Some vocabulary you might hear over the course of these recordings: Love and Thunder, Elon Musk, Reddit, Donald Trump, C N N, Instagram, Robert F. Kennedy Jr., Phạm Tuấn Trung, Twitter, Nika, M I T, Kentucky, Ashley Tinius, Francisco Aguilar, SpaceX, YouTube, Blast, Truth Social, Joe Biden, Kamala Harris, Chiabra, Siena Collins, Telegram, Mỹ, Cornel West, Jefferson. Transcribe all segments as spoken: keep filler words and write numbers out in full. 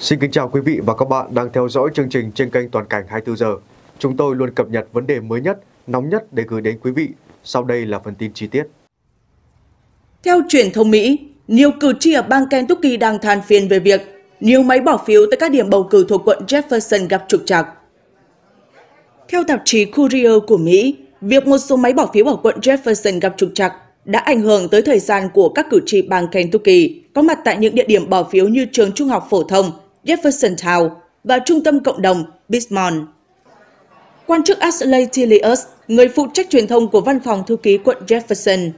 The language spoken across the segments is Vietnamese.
Xin kính chào quý vị và các bạn đang theo dõi chương trình trên kênh Toàn cảnh hai mươi tư giờ. Chúng tôi luôn cập nhật vấn đề mới nhất, nóng nhất để gửi đến quý vị. Sau đây là phần tin chi tiết. Theo truyền thông Mỹ, nhiều cử tri ở bang Kentucky đang than phiền về việc nhiều máy bỏ phiếu tại các điểm bầu cử thuộc quận Jefferson gặp trục trặc. Theo tạp chí Courier của Mỹ, việc một số máy bỏ phiếu ở quận Jefferson gặp trục trặc đã ảnh hưởng tới thời gian của các cử tri bang Kentucky có mặt tại những địa điểm bỏ phiếu như trường trung học phổ thông Jefferson Town và trung tâm cộng đồng Bismarck. Quan chức Ashley Tinius, người phụ trách truyền thông của văn phòng thư ký quận Jefferson,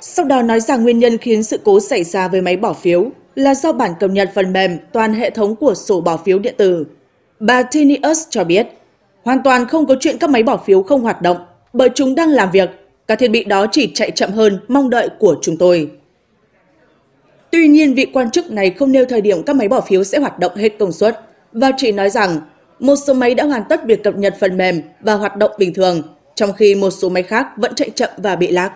sau đó nói rằng nguyên nhân khiến sự cố xảy ra với máy bỏ phiếu là do bản cập nhật phần mềm toàn hệ thống của sổ bỏ phiếu điện tử. Bà Tinius cho biết, hoàn toàn không có chuyện các máy bỏ phiếu không hoạt động bởi chúng đang làm việc, các thiết bị đó chỉ chạy chậm hơn mong đợi của chúng tôi. Tuy nhiên, vị quan chức này không nêu thời điểm các máy bỏ phiếu sẽ hoạt động hết công suất và chỉ nói rằng một số máy đã hoàn tất việc cập nhật phần mềm và hoạt động bình thường, trong khi một số máy khác vẫn chạy chậm và bị lag.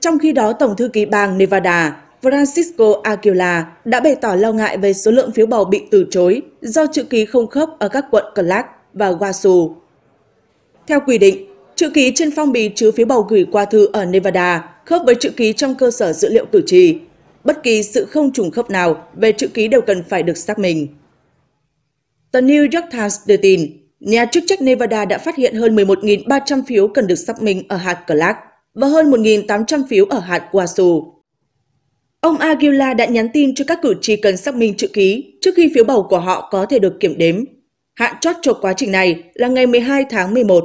Trong khi đó, Tổng thư ký bang Nevada Francisco Aguilar đã bày tỏ lo ngại về số lượng phiếu bầu bị từ chối do chữ ký không khớp ở các quận Clark và Wasu. Theo quy định, chữ ký trên phong bì chứa phiếu bầu gửi qua thư ở Nevada khớp với chữ ký trong cơ sở dữ liệu cử tri. Bất kỳ sự không trùng khớp nào về chữ ký đều cần phải được xác minh. Tờ New York Times đưa tin, nhà chức trách Nevada đã phát hiện hơn mười một nghìn ba trăm phiếu cần được xác minh ở hạt Clark và hơn một nghìn tám trăm phiếu ở hạt Wasu. Ông Aguilar đã nhắn tin cho các cử tri cần xác minh chữ ký trước khi phiếu bầu của họ có thể được kiểm đếm. Hạn chót cho quá trình này là ngày mười hai tháng mười một.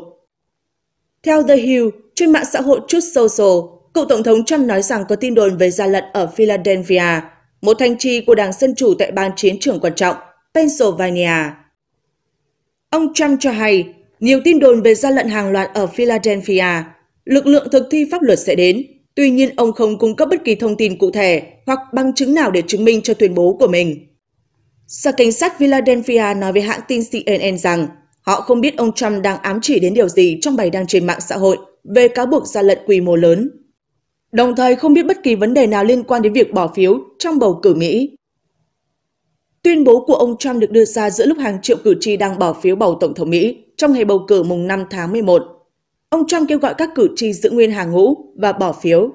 Theo The Hill, trên mạng xã hội Truth Social, cựu Tổng thống Trump nói rằng có tin đồn về gian lận ở Philadelphia, một thành trì của đảng Dân Chủ tại bang chiến trường quan trọng, Pennsylvania. Ông Trump cho hay, nhiều tin đồn về gian lận hàng loạt ở Philadelphia, lực lượng thực thi pháp luật sẽ đến. Tuy nhiên, ông không cung cấp bất kỳ thông tin cụ thể hoặc bằng chứng nào để chứng minh cho tuyên bố của mình. Sở cảnh sát Philadelphia nói với hãng tin C N N rằng họ không biết ông Trump đang ám chỉ đến điều gì trong bài đăng trên mạng xã hội về cáo buộc gian lận quy mô lớn, đồng thời không biết bất kỳ vấn đề nào liên quan đến việc bỏ phiếu trong bầu cử Mỹ. Tuyên bố của ông Trump được đưa ra giữa lúc hàng triệu cử tri đang bỏ phiếu bầu Tổng thống Mỹ trong ngày bầu cử mùng năm tháng mười một. Ông Trump kêu gọi các cử tri giữ nguyên hàng ngũ và bỏ phiếu.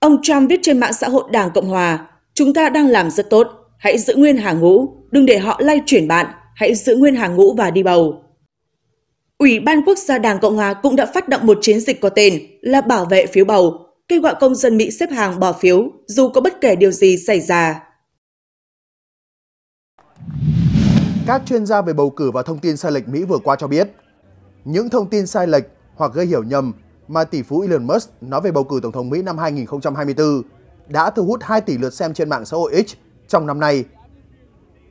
Ông Trump viết trên mạng xã hội Đảng Cộng Hòa, chúng ta đang làm rất tốt, hãy giữ nguyên hàng ngũ, đừng để họ lay chuyển bạn, hãy giữ nguyên hàng ngũ và đi bầu. Ủy ban Quốc gia Đảng Cộng Hòa cũng đã phát động một chiến dịch có tên là bảo vệ phiếu bầu, kêu gọi công dân Mỹ xếp hàng bỏ phiếu dù có bất kể điều gì xảy ra. Các chuyên gia về bầu cử và thông tin sai lệch Mỹ vừa qua cho biết, những thông tin sai lệch hoặc gây hiểu nhầm mà tỷ phú Elon Musk nói về bầu cử Tổng thống Mỹ năm hai nghìn không trăm hai mươi tư đã thu hút hai tỷ lượt xem trên mạng xã hội X trong năm nay.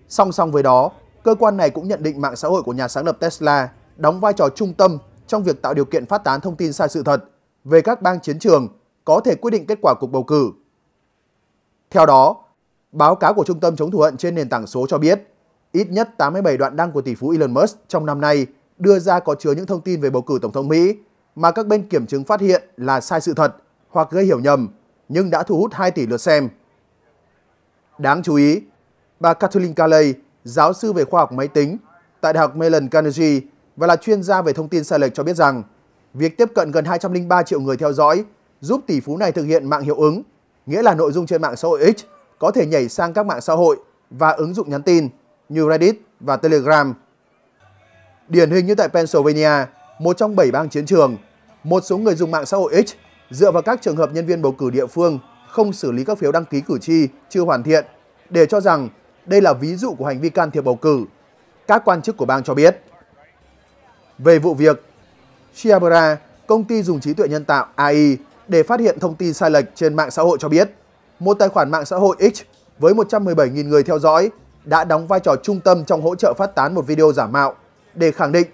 Song song với đó, cơ quan này cũng nhận định mạng xã hội của nhà sáng lập Tesla đóng vai trò trung tâm trong việc tạo điều kiện phát tán thông tin sai sự thật về các bang chiến trường có thể quyết định kết quả cuộc bầu cử. Theo đó, báo cáo của Trung tâm chống thù hận trên nền tảng số cho biết, ít nhất tám mươi bảy đoạn đăng của tỷ phú Elon Musk trong năm nay đưa ra có chứa những thông tin về bầu cử Tổng thống Mỹ mà các bên kiểm chứng phát hiện là sai sự thật hoặc gây hiểu nhầm, nhưng đã thu hút hai tỷ lượt xem. Đáng chú ý, bà Kathleen Carley, giáo sư về khoa học máy tính tại Đại học Mellon Carnegie và là chuyên gia về thông tin sai lệch cho biết rằng việc tiếp cận gần hai trăm linh ba triệu người theo dõi giúp tỷ phú này thực hiện mạng hiệu ứng, nghĩa là nội dung trên mạng xã hội X có thể nhảy sang các mạng xã hội và ứng dụng nhắn tin như Reddit và Telegram. Điển hình như tại Pennsylvania, một trong bảy bang chiến trường, một số người dùng mạng xã hội X dựa vào các trường hợp nhân viên bầu cử địa phương không xử lý các phiếu đăng ký cử tri chưa hoàn thiện để cho rằng đây là ví dụ của hành vi can thiệp bầu cử, các quan chức của bang cho biết. Về vụ việc, Chiabra, công ty dùng trí tuệ nhân tạo A I để phát hiện thông tin sai lệch trên mạng xã hội cho biết, một tài khoản mạng xã hội X với một trăm mười bảy nghìn người theo dõi đã đóng vai trò trung tâm trong hỗ trợ phát tán một video giả mạo để khẳng định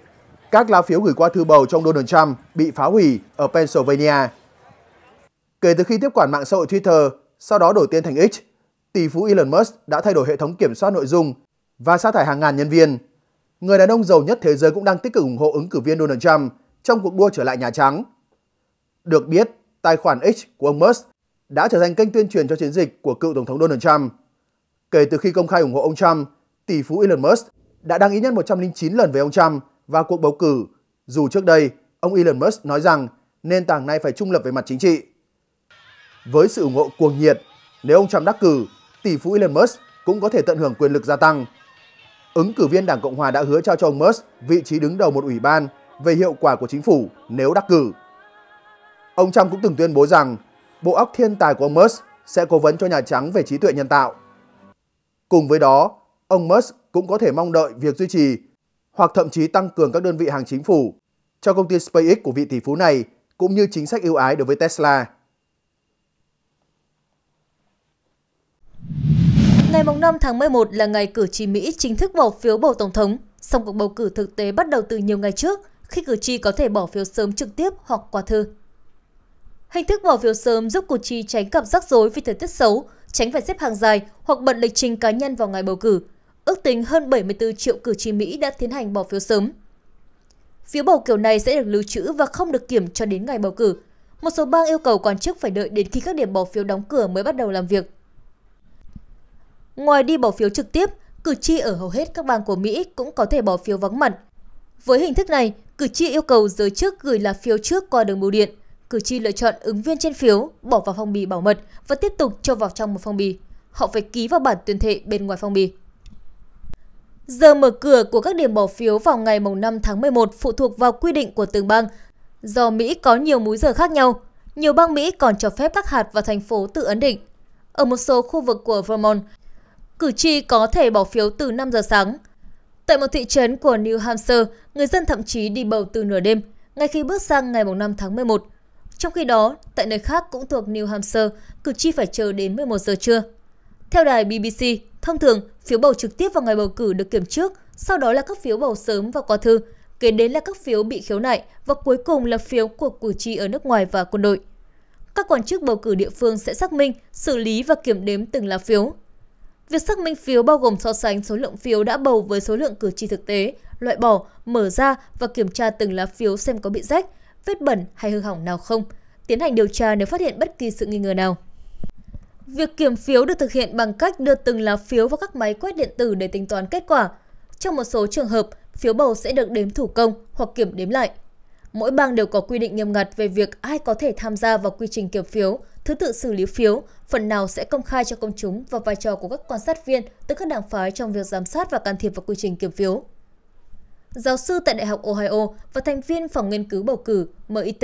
các lá phiếu gửi qua thư bầu trong Donald Trump bị phá hủy ở Pennsylvania. Kể từ khi tiếp quản mạng xã hội Twitter, sau đó đổi tên thành X, tỷ phú Elon Musk đã thay đổi hệ thống kiểm soát nội dung và sa thải hàng ngàn nhân viên. Người đàn ông giàu nhất thế giới cũng đang tích cực ủng hộ ứng cử viên Donald Trump trong cuộc đua trở lại Nhà Trắng. Được biết, tài khoản X của ông Musk đã trở thành kênh tuyên truyền cho chiến dịch của cựu Tổng thống Donald Trump. Kể từ khi công khai ủng hộ ông Trump, tỷ phú Elon Musk đã đăng ít nhất một trăm lẻ chín lần về ông Trump và cuộc bầu cử, dù trước đây ông Elon Musk nói rằng nền tảng này phải trung lập về mặt chính trị. Với sự ủng hộ cuồng nhiệt, nếu ông Trump đắc cử, tỷ phú Elon Musk cũng có thể tận hưởng quyền lực gia tăng. Ứng cử viên Đảng Cộng Hòa đã hứa trao cho ông Musk vị trí đứng đầu một ủy ban về hiệu quả của chính phủ nếu đắc cử. Ông Trump cũng từng tuyên bố rằng bộ óc thiên tài của ông Musk sẽ cố vấn cho Nhà Trắng về trí tuệ nhân tạo. Cùng với đó, ông Musk cũng có thể mong đợi việc duy trì hoặc thậm chí tăng cường các đơn vị hàng chính phủ cho công ty SpaceX của vị tỷ phú này, cũng như chính sách ưu ái đối với Tesla. Ngày năm tháng mười một là ngày cử tri Mỹ chính thức bỏ phiếu bầu Tổng thống, song cuộc bầu cử thực tế bắt đầu từ nhiều ngày trước, khi cử tri có thể bỏ phiếu sớm trực tiếp hoặc qua thư. Hình thức bỏ phiếu sớm giúp cử tri tránh gặp rắc rối vì thời tiết xấu, tránh phải xếp hàng dài hoặc bật lịch trình cá nhân vào ngày bầu cử. Ước tính hơn bảy mươi tư triệu cử tri Mỹ đã tiến hành bỏ phiếu sớm. Phiếu bầu kiểu này sẽ được lưu trữ và không được kiểm cho đến ngày bầu cử. Một số bang yêu cầu quan chức phải đợi đến khi các điểm bỏ phiếu đóng cửa mới bắt đầu làm việc. Ngoài đi bỏ phiếu trực tiếp, cử tri ở hầu hết các bang của Mỹ cũng có thể bỏ phiếu vắng mặt. Với hình thức này, cử tri yêu cầu giới chức gửi lá phiếu trước qua đường bưu điện. Cử tri lựa chọn ứng viên trên phiếu, bỏ vào phong bì bảo mật và tiếp tục cho vào trong một phong bì. Họ phải ký vào bản tuyên thệ bên ngoài phong bì. Giờ mở cửa của các điểm bỏ phiếu vào ngày năm tháng mười một phụ thuộc vào quy định của từng bang. Do Mỹ có nhiều múi giờ khác nhau, nhiều bang Mỹ còn cho phép các hạt và thành phố tự ấn định. Ở một số khu vực của Vermont, cử tri có thể bỏ phiếu từ năm giờ sáng. Tại một thị trấn của New Hampshire, người dân thậm chí đi bầu từ nửa đêm, ngay khi bước sang ngày năm tháng mười một. Trong khi đó, tại nơi khác cũng thuộc New Hampshire, cử tri phải chờ đến mười một giờ trưa. Theo đài B B C, thông thường, phiếu bầu trực tiếp vào ngày bầu cử được kiểm trước, sau đó là các phiếu bầu sớm và qua thư, kế đến là các phiếu bị khiếu nại và cuối cùng là phiếu của cử tri ở nước ngoài và quân đội. Các quan chức bầu cử địa phương sẽ xác minh, xử lý và kiểm đếm từng lá phiếu. Việc xác minh phiếu bao gồm so sánh số lượng phiếu đã bầu với số lượng cử tri thực tế, loại bỏ, mở ra và kiểm tra từng lá phiếu xem có bị rách, vết bẩn hay hư hỏng nào không, tiến hành điều tra nếu phát hiện bất kỳ sự nghi ngờ nào. Việc kiểm phiếu được thực hiện bằng cách đưa từng lá phiếu vào các máy quét điện tử để tính toán kết quả. Trong một số trường hợp, phiếu bầu sẽ được đếm thủ công hoặc kiểm đếm lại. Mỗi bang đều có quy định nghiêm ngặt về việc ai có thể tham gia vào quy trình kiểm phiếu, thứ tự xử lý phiếu, phần nào sẽ công khai cho công chúng và vai trò của các quan sát viên từ các đảng phái trong việc giám sát và can thiệp vào quy trình kiểm phiếu. Giáo sư tại Đại học Ohio và thành viên phòng nghiên cứu bầu cử M I T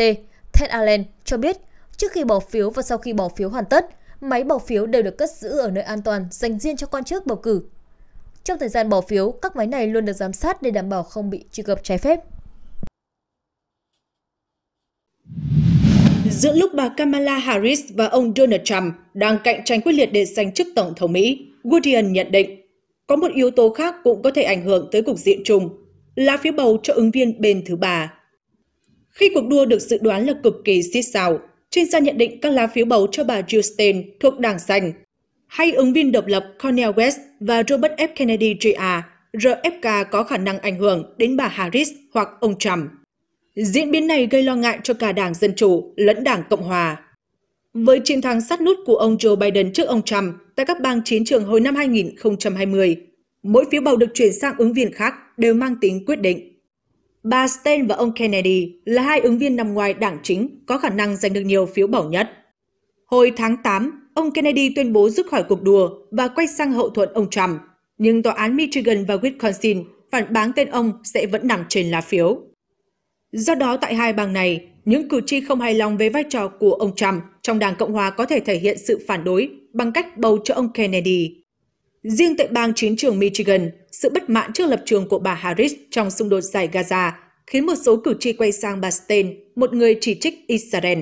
Ted Allen cho biết, trước khi bỏ phiếu và sau khi bỏ phiếu hoàn tất, máy bỏ phiếu đều được cất giữ ở nơi an toàn dành riêng cho quan chức bầu cử. Trong thời gian bỏ phiếu, các máy này luôn được giám sát để đảm bảo không bị truy cập trái phép. Giữa lúc bà Kamala Harris và ông Donald Trump đang cạnh tranh quyết liệt để giành chức Tổng thống Mỹ, Guardian nhận định có một yếu tố khác cũng có thể ảnh hưởng tới cục diện chung là phiếu bầu cho ứng viên bên thứ ba. Khi cuộc đua được dự đoán là cực kỳ xít xào, chuyên gia nhận định các lá phiếu bầu cho bà Jill Stein thuộc Đảng Xanh, hay ứng viên độc lập Cornel West và Robert F. Kennedy Junior R F K có khả năng ảnh hưởng đến bà Harris hoặc ông Trump. Diễn biến này gây lo ngại cho cả Đảng Dân Chủ lẫn Đảng Cộng Hòa. Với chiến thắng sát nút của ông Joe Biden trước ông Trump tại các bang chiến trường hồi năm hai nghìn không trăm hai mươi, mỗi phiếu bầu được chuyển sang ứng viên khác đều mang tính quyết định. Bà Stein và ông Kennedy là hai ứng viên nằm ngoài đảng chính có khả năng giành được nhiều phiếu bầu nhất. Hồi tháng tám, ông Kennedy tuyên bố rút khỏi cuộc đua và quay sang hậu thuẫn ông Trump, nhưng tòa án Michigan và Wisconsin phản báng tên ông sẽ vẫn nằm trên lá phiếu. Do đó, tại hai bang này, những cử tri không hài lòng về vai trò của ông Trump trong Đảng Cộng Hòa có thể thể hiện sự phản đối bằng cách bầu cho ông Kennedy. Riêng tại bang chiến trường Michigan, sự bất mãn trước lập trường của bà Harris trong xung đột giải Gaza khiến một số cử tri quay sang bà Stein, một người chỉ trích Israel.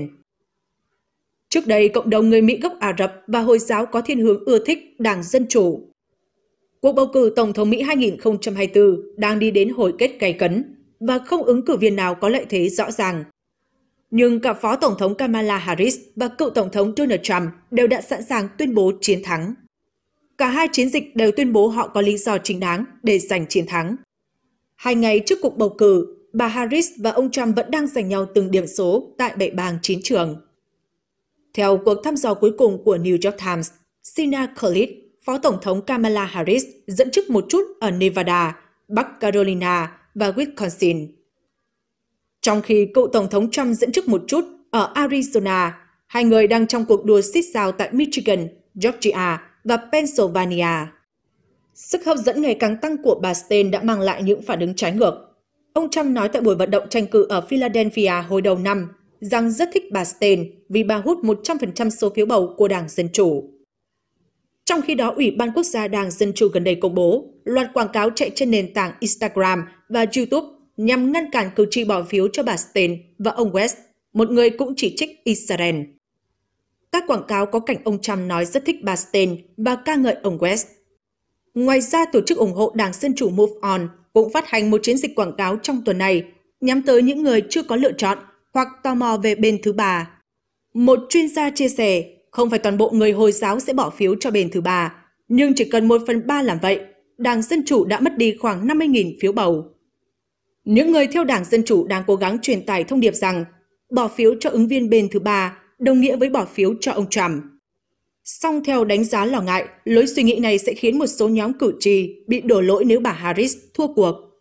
Trước đây, cộng đồng người Mỹ gốc Ả Rập và Hồi giáo có thiên hướng ưa thích Đảng Dân Chủ. Cuộc bầu cử Tổng thống Mỹ hai nghìn không trăm hai mươi tư đang đi đến hồi kết gay cấn và không ứng cử viên nào có lợi thế rõ ràng. Nhưng cả Phó Tổng thống Kamala Harris và cựu Tổng thống Donald Trump đều đã sẵn sàng tuyên bố chiến thắng. Cả hai chiến dịch đều tuyên bố họ có lý do chính đáng để giành chiến thắng. Hai ngày trước cuộc bầu cử, bà Harris và ông Trump vẫn đang giành nhau từng điểm số tại bảy bang chiến trường. Theo cuộc thăm dò cuối cùng của New York Times, Siena Collins, Phó Tổng thống Kamala Harris dẫn trước một chút ở Nevada, Bắc Carolina và Wisconsin. Trong khi cựu Tổng thống Trump dẫn trước một chút ở Arizona, hai người đang trong cuộc đua xít xao tại Michigan, Georgia và Pennsylvania. Sức hấp dẫn ngày càng tăng của bà Stein đã mang lại những phản ứng trái ngược. Ông Trump nói tại buổi vận động tranh cử ở Philadelphia hồi đầu năm rằng rất thích bà Stein vì bà hút một trăm phần trăm số phiếu bầu của Đảng Dân Chủ. Trong khi đó, Ủy ban Quốc gia Đảng Dân Chủ gần đây công bố loạt quảng cáo chạy trên nền tảng Instagram và YouTube nhằm ngăn cản cử tri bỏ phiếu cho bà Stein và ông West, một người cũng chỉ trích Israel. Các quảng cáo có cảnh ông Trump nói rất thích bà Stein và ca ngợi ông West. Ngoài ra, tổ chức ủng hộ Đảng Dân Chủ Move On cũng phát hành một chiến dịch quảng cáo trong tuần này nhắm tới những người chưa có lựa chọn hoặc tò mò về bên thứ ba. Một chuyên gia chia sẻ, không phải toàn bộ người Hồi giáo sẽ bỏ phiếu cho bên thứ ba, nhưng chỉ cần một phần ba làm vậy, Đảng Dân Chủ đã mất đi khoảng năm mươi nghìn phiếu bầu. Những người theo Đảng Dân Chủ đang cố gắng truyền tải thông điệp rằng bỏ phiếu cho ứng viên bên thứ ba đồng nghĩa với bỏ phiếu cho ông Trump. Song theo đánh giá lo ngại, lối suy nghĩ này sẽ khiến một số nhóm cử tri bị đổ lỗi nếu bà Harris thua cuộc.